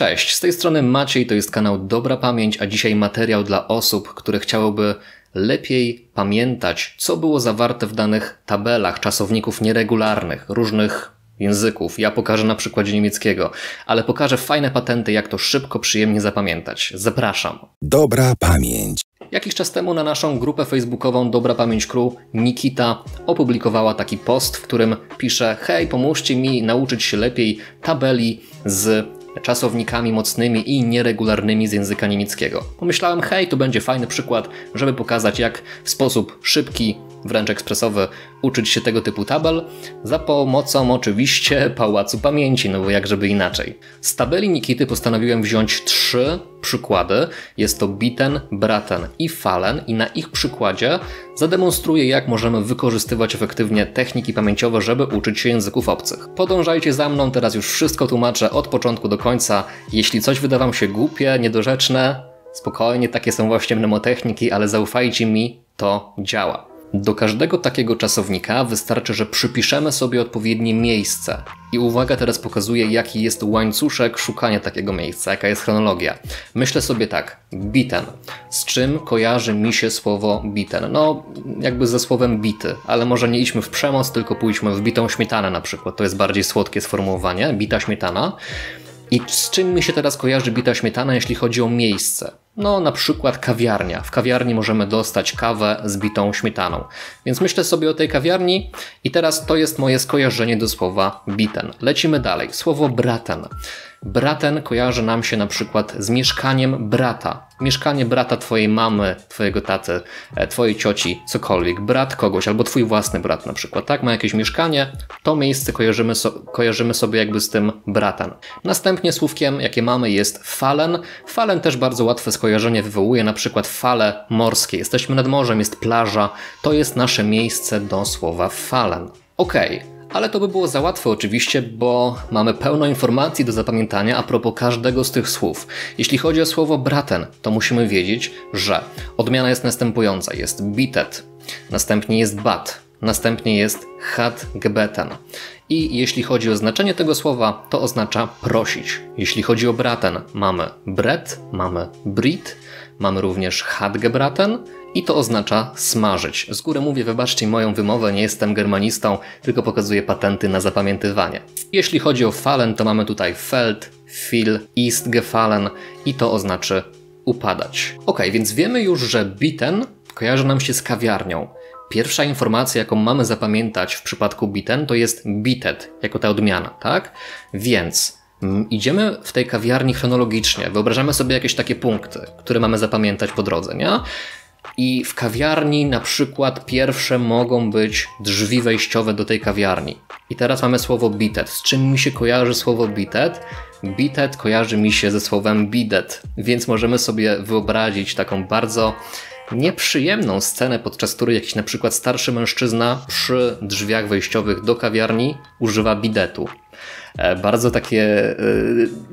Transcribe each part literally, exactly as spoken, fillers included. Cześć, z tej strony Maciej, to jest kanał Dobra Pamięć, a dzisiaj materiał dla osób, które chciałyby lepiej pamiętać, co było zawarte w danych tabelach, czasowników nieregularnych, różnych języków. Ja pokażę na przykładzie niemieckiego, ale pokażę fajne patenty, jak to szybko, przyjemnie zapamiętać. Zapraszam. Dobra Pamięć. Jakiś czas temu na naszą grupę facebookową Dobra Pamięć Crew Nikita opublikowała taki post, w którym pisze: hej, pomóżcie mi nauczyć się lepiej tabeli z czasownikami mocnymi i nieregularnymi z języka niemieckiego. Pomyślałem, hej, to będzie fajny przykład, żeby pokazać, jak w sposób szybki, wręcz ekspresowy, uczyć się tego typu tabel, za pomocą oczywiście Pałacu Pamięci, no bo jak żeby inaczej. Z tabeli Nikity postanowiłem wziąć trzy przykłady. Jest to Bitten, Braten i Fallen i na ich przykładzie zademonstruję, jak możemy wykorzystywać efektywnie techniki pamięciowe, żeby uczyć się języków obcych. Podążajcie za mną, teraz już wszystko tłumaczę od początku do końca. Jeśli coś wyda wam się głupie, niedorzeczne, spokojnie, takie są właśnie mnemotechniki, ale zaufajcie mi, to działa. Do każdego takiego czasownika wystarczy, że przypiszemy sobie odpowiednie miejsce. I uwaga, teraz pokazuję, jaki jest łańcuszek szukania takiego miejsca, jaka jest chronologia. Myślę sobie tak, biten. Z czym kojarzy mi się słowo biten? No, jakby ze słowem bity, ale może nie idźmy w przemoc, tylko pójdźmy w bitą śmietanę na przykład. To jest bardziej słodkie sformułowanie, bita śmietana. I z czym mi się teraz kojarzy bita śmietana, jeśli chodzi o miejsce? No, na przykład kawiarnia. W kawiarni możemy dostać kawę z bitą śmietaną. Więc myślę sobie o tej kawiarni i teraz to jest moje skojarzenie do słowa biten. Lecimy dalej. Słowo braten. Braten kojarzy nam się na przykład z mieszkaniem brata. Mieszkanie brata twojej mamy, twojego taty, twojej cioci, cokolwiek. Brat kogoś albo twój własny brat na przykład, tak? Ma jakieś mieszkanie, to miejsce kojarzymy, so kojarzymy sobie jakby z tym bratem. Następnie słówkiem, jakie mamy, jest falen. Falen też bardzo łatwe skojarzenie wywołuje, na przykład fale morskie. Jesteśmy nad morzem, jest plaża, to jest nasze miejsce do słowa falen. Okej. Okay. Ale to by było za łatwe oczywiście, bo mamy pełno informacji do zapamiętania a propos każdego z tych słów. Jeśli chodzi o słowo braten, to musimy wiedzieć, że odmiana jest następująca. Jest bitet, następnie jest bat, następnie jest hat gebeten. I jeśli chodzi o znaczenie tego słowa, to oznacza prosić. Jeśli chodzi o braten, mamy bret, mamy brit, mamy również hat gebraten, i to oznacza smażyć. Z góry mówię, wybaczcie moją wymowę, nie jestem germanistą, tylko pokazuję patenty na zapamiętywanie. Jeśli chodzi o fallen, to mamy tutaj feld, viel, ist gefallen i to oznacza upadać. Ok, więc wiemy już, że bitten kojarzy nam się z kawiarnią. Pierwsza informacja, jaką mamy zapamiętać w przypadku bitten, to jest bitet, jako ta odmiana, tak? Więc idziemy w tej kawiarni chronologicznie, wyobrażamy sobie jakieś takie punkty, które mamy zapamiętać po drodze, nie? I w kawiarni na przykład pierwsze mogą być drzwi wejściowe do tej kawiarni. I teraz mamy słowo bitet. Z czym mi się kojarzy słowo bitet? Bitet kojarzy mi się ze słowem bidet, więc możemy sobie wyobrazić taką bardzo nieprzyjemną scenę, podczas której jakiś na przykład starszy mężczyzna przy drzwiach wejściowych do kawiarni używa bidetu. Bardzo takie,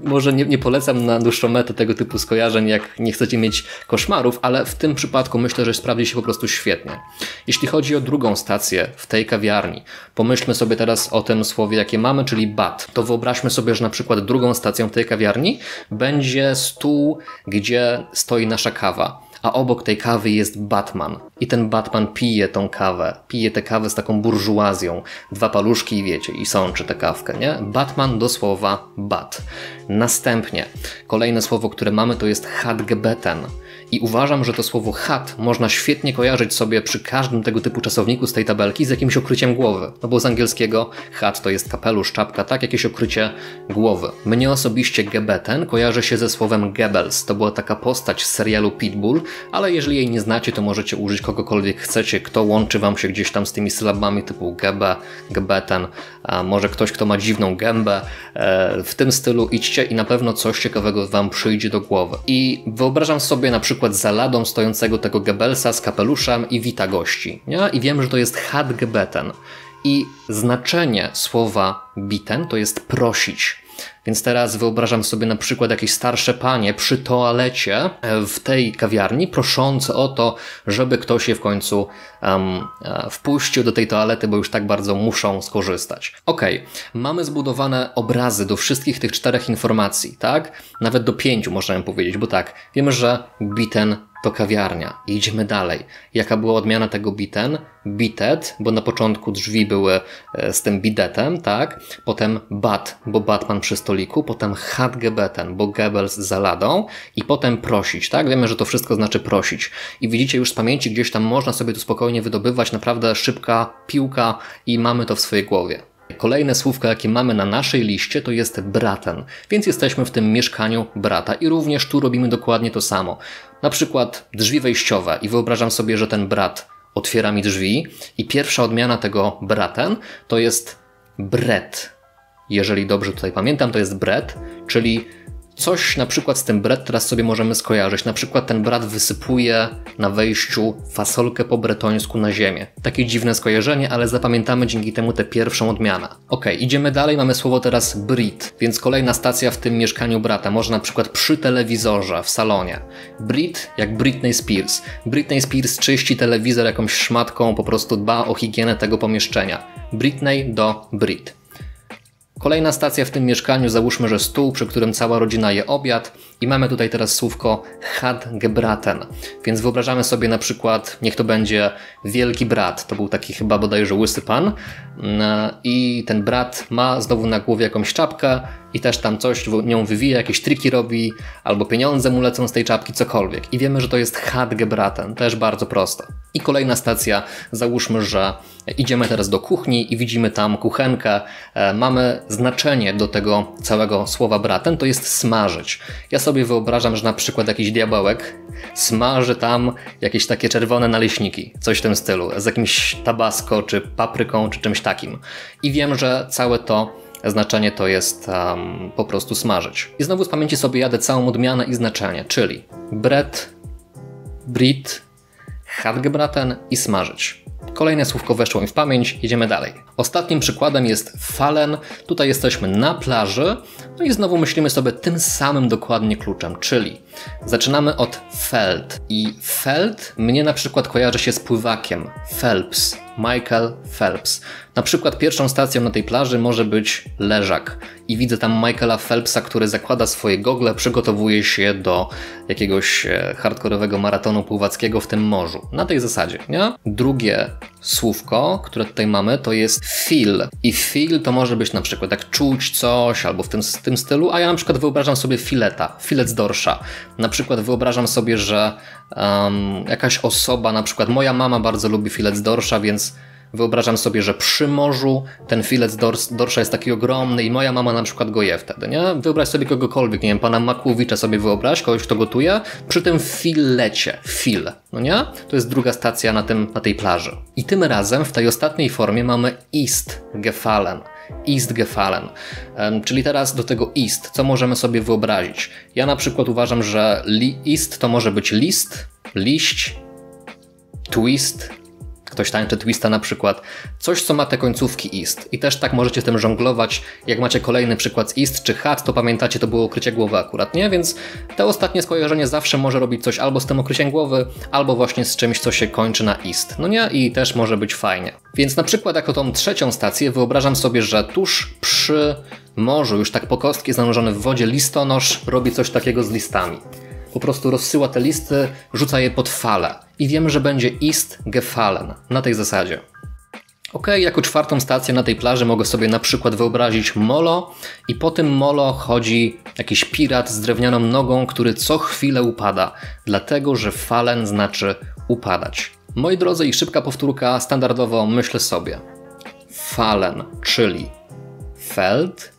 może nie, nie polecam na dłuższą metę tego typu skojarzeń, jak nie chcecie mieć koszmarów, ale w tym przypadku myślę, że sprawdzi się po prostu świetnie. Jeśli chodzi o drugą stację w tej kawiarni, pomyślmy sobie teraz o tym słowie, jakie mamy, czyli bat. To wyobraźmy sobie, że na przykład drugą stacją w tej kawiarni będzie stół, gdzie stoi nasza kawa. A obok tej kawy jest Batman. I ten Batman pije tą kawę. Pije tę kawę z taką burżuazją. Dwa paluszki i wiecie, i sączy tę kawkę, nie? Batman do słowa bat. Następnie, kolejne słowo, które mamy, to jest hat gebeten. I uważam, że to słowo hat można świetnie kojarzyć sobie przy każdym tego typu czasowniku z tej tabelki z jakimś okryciem głowy. No bo z angielskiego hat to jest kapelusz, czapka, tak? Jakieś okrycie głowy. Mnie osobiście gebeten kojarzy się ze słowem Goebbels. To była taka postać z serialu Pitbull, ale jeżeli jej nie znacie, to możecie użyć kogokolwiek chcecie, kto łączy wam się gdzieś tam z tymi sylabami typu gebe, gebeten, a może ktoś, kto ma dziwną gębę. E, w tym stylu idźcie i na pewno coś ciekawego wam przyjdzie do głowy. I wyobrażam sobie na przykład za ladą stojącego tego Goebbelsa z kapeluszem i wita gości. Nie? I wiem, że to jest hat gebeten. I znaczenie słowa biten to jest prosić. Więc teraz wyobrażam sobie na przykład jakieś starsze panie przy toalecie w tej kawiarni, proszące o to, żeby ktoś je w końcu um, wpuścił do tej toalety, bo już tak bardzo muszą skorzystać. Okej, mamy zbudowane obrazy do wszystkich tych czterech informacji, tak? Nawet do pięciu można powiedzieć, bo tak, wiemy, że Bitten to kawiarnia. Idziemy dalej. Jaka była odmiana tego Bitten? Bitet, bo na początku drzwi były z tym bidetem, tak? Potem Bat, bo Batman przy stoliku, potem Hatgebeten, bo Goebbels za ladą i potem prosić, tak? Wiemy, że to wszystko znaczy prosić. I widzicie już z pamięci, gdzieś tam można sobie tu spokojnie wydobywać, naprawdę szybka piłka i mamy to w swojej głowie. Kolejne słówko, jakie mamy na naszej liście, to jest Braten, więc jesteśmy w tym mieszkaniu brata i również tu robimy dokładnie to samo. Na przykład drzwi wejściowe i wyobrażam sobie, że ten brat otwiera mi drzwi i pierwsza odmiana tego Braten to jest Bret. Jeżeli dobrze tutaj pamiętam, to jest Bret, czyli coś na przykład z tym Bret teraz sobie możemy skojarzyć. Na przykład ten brat wysypuje na wejściu fasolkę po bretońsku na ziemię. Takie dziwne skojarzenie, ale zapamiętamy dzięki temu tę pierwszą odmianę. Ok, idziemy dalej, mamy słowo teraz Brit, więc kolejna stacja w tym mieszkaniu brata. Może na przykład przy telewizorze, w salonie. Brit jak Britney Spears. Britney Spears czyści telewizor jakąś szmatką, po prostu dba o higienę tego pomieszczenia. Britney do Brit. Kolejna stacja w tym mieszkaniu, załóżmy, że stół, przy którym cała rodzina je obiad i mamy tutaj teraz słówko Hatgebraten, więc wyobrażamy sobie na przykład, niech to będzie Wielki brat, to był taki chyba bodajże łysy pan i ten brat ma znowu na głowie jakąś czapkę i też tam coś nią wywija, jakieś triki robi albo pieniądze mu lecą z tej czapki, cokolwiek i wiemy, że to jest Hatgebraten, też bardzo proste. I kolejna stacja, załóżmy, że idziemy teraz do kuchni i widzimy tam kuchenkę, mamy znaczenie do tego całego słowa braten, to jest smażyć. Ja sobie wyobrażam, że na przykład jakiś diabełek smaży tam jakieś takie czerwone naleśniki, coś w tym stylu, z jakimś tabasco, czy papryką, czy czymś takim. I wiem, że całe to znaczenie to jest um, po prostu smażyć. I znowu z pamięci sobie jadę całą odmianę i znaczenie, czyli bret, brit, Hatgebraten i smażyć. Kolejne słówko weszło mi w pamięć, jedziemy dalej. Ostatnim przykładem jest Fallen. Tutaj jesteśmy na plaży, no i znowu myślimy sobie tym samym dokładnie kluczem, czyli zaczynamy od Feld. I Feld mnie na przykład kojarzy się z pływakiem. Phelps, Michael Phelps. Na przykład pierwszą stacją na tej plaży może być leżak. I widzę tam Michaela Phelpsa, który zakłada swoje gogle, przygotowuje się do jakiegoś hardkorowego maratonu pływackiego w tym morzu. Na tej zasadzie, nie? Drugie słówko, które tutaj mamy, to jest feel. I feel to może być na przykład jak czuć coś, albo w tym, w tym stylu, a ja na przykład wyobrażam sobie fileta, filet z dorsza. Na przykład wyobrażam sobie, że um, jakaś osoba, na przykład moja mama bardzo lubi filet z dorsza, więc wyobrażam sobie, że przy morzu ten filet z dors, dorsza jest taki ogromny i moja mama na przykład go je wtedy, nie? Wyobraź sobie kogokolwiek, nie wiem, pana Makłowicza sobie wyobraź, kogoś kto gotuje, przy tym filecie, fil, no nie? To jest druga stacja na, tym, na tej plaży. I tym razem w tej ostatniej formie mamy ist gefallen. Ist gefallen, czyli teraz do tego ist, co możemy sobie wyobrazić? Ja na przykład uważam, że li ist to może być list, liść, twist, ktoś tańczy twista na przykład, coś co ma te końcówki ist i też tak możecie tym żonglować, jak macie kolejny przykład z ist czy hat, to pamiętacie to było okrycie głowy akurat, nie? Więc to ostatnie skojarzenie zawsze może robić coś albo z tym okryciem głowy, albo właśnie z czymś co się kończy na ist, no nie? I też może być fajnie. Więc na przykład jako tą trzecią stację wyobrażam sobie, że tuż przy morzu, już tak po kostki zanurzony w wodzie listonosz robi coś takiego z listami. Po prostu rozsyła te listy, rzuca je pod falę i wiemy, że będzie ist gefallen, na tej zasadzie. Ok, jako czwartą stację na tej plaży mogę sobie na przykład wyobrazić molo i po tym molo chodzi jakiś pirat z drewnianą nogą, który co chwilę upada, dlatego że fallen znaczy upadać. Moi drodzy i szybka powtórka, standardowo myślę sobie. Fallen, czyli feld,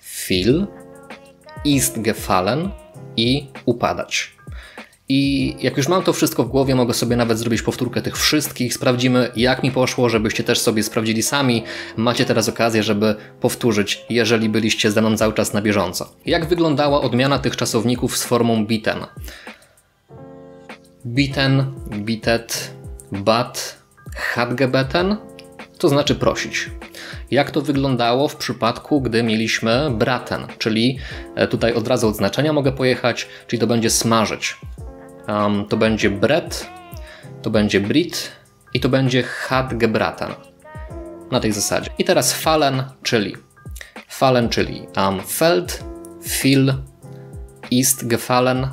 fil, ist gefallen i upadać. I jak już mam to wszystko w głowie, mogę sobie nawet zrobić powtórkę tych wszystkich. Sprawdzimy, jak mi poszło, żebyście też sobie sprawdzili sami. Macie teraz okazję, żeby powtórzyć, jeżeli byliście ze mną cały czas na bieżąco. Jak wyglądała odmiana tych czasowników z formą biten? Bitten, bitet, bat, hatgebeten. to znaczy prosić. Jak to wyglądało w przypadku, gdy mieliśmy braten, czyli tutaj od razu odznaczenia mogę pojechać, czyli to będzie smażyć. Um, to będzie bret, to będzie brit i to będzie hat gebraten. Na tej zasadzie. I teraz fallen, czyli fallen, czyli am um, feld, fil, ist gefallen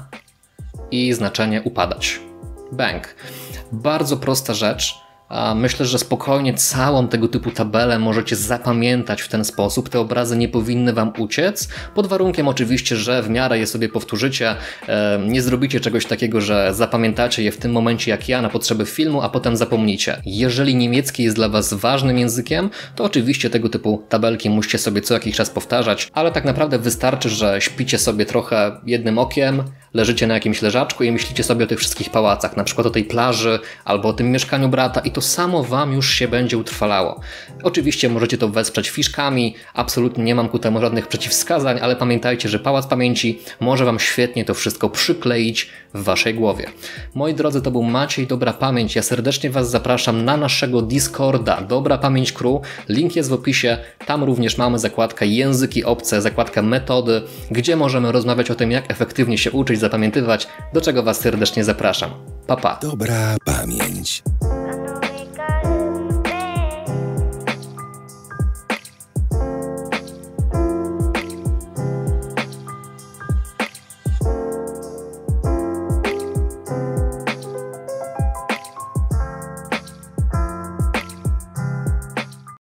i znaczenie upadać. Bang. Bardzo prosta rzecz. Myślę, że spokojnie całą tego typu tabelę możecie zapamiętać w ten sposób. Te obrazy nie powinny wam uciec, pod warunkiem oczywiście, że w miarę je sobie powtórzycie. Nie zrobicie czegoś takiego, że zapamiętacie je w tym momencie jak ja na potrzeby filmu, a potem zapomnicie. Jeżeli niemiecki jest dla was ważnym językiem, to oczywiście tego typu tabelki musicie sobie co jakiś czas powtarzać, ale tak naprawdę wystarczy, że śpicie sobie trochę jednym okiem, leżycie na jakimś leżaczku i myślicie sobie o tych wszystkich pałacach, na przykład o tej plaży albo o tym mieszkaniu brata i to samo wam już się będzie utrwalało. Oczywiście możecie to wesprzeć fiszkami, absolutnie nie mam ku temu żadnych przeciwwskazań, ale pamiętajcie, że Pałac Pamięci może wam świetnie to wszystko przykleić w waszej głowie. Moi drodzy, to był Maciej, Dobra Pamięć. Ja serdecznie was zapraszam na naszego Discorda, Dobra Pamięć Crew. Link jest w opisie, tam również mamy zakładkę języki obce, zakładkę metody, gdzie możemy rozmawiać o tym, jak efektywnie się uczyć, zapamiętywać, do czego was serdecznie zapraszam. Pa, pa. Dobra Pamięć.